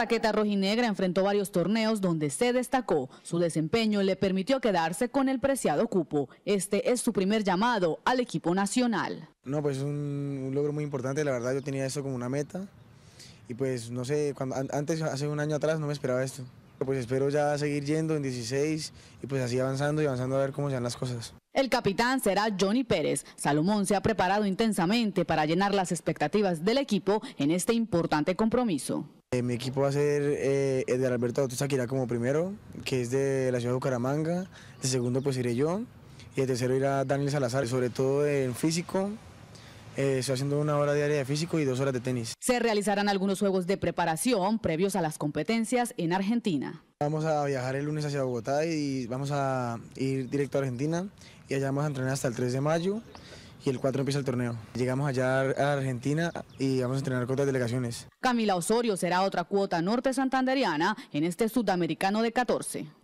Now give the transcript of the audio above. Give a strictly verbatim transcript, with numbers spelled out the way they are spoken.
La chaqueta rojinegra enfrentó varios torneos donde se destacó. Su desempeño le permitió quedarse con el preciado cupo. Este es su primer llamado al equipo nacional. No, pues un, un logro muy importante, la verdad yo tenía eso como una meta. Y pues no sé, cuando, antes, hace un año atrás no me esperaba esto. Pues espero ya seguir yendo en dieciséis y pues así avanzando y avanzando a ver cómo se dan las cosas. El capitán será Johnny Pérez. Salomón se ha preparado intensamente para llenar las expectativas del equipo en este importante compromiso. Eh, mi equipo va a ser eh, el de Alberto Otuzaquira como primero, que es de la ciudad de Bucaramanga. El segundo pues iré yo y el tercero irá Daniel Salazar, sobre todo en físico. Eh, estoy haciendo una hora diaria de físico y dos horas de tenis. Se realizarán algunos juegos de preparación previos a las competencias en Argentina. Vamos a viajar el lunes hacia Bogotá y vamos a ir directo a Argentina y allá vamos a entrenar hasta el tres de mayo y el cuatro empieza el torneo. Llegamos allá a Argentina y vamos a entrenar con otras delegaciones. Camila Osorio será otra cuota norte santanderiana en este sudamericano de catorce.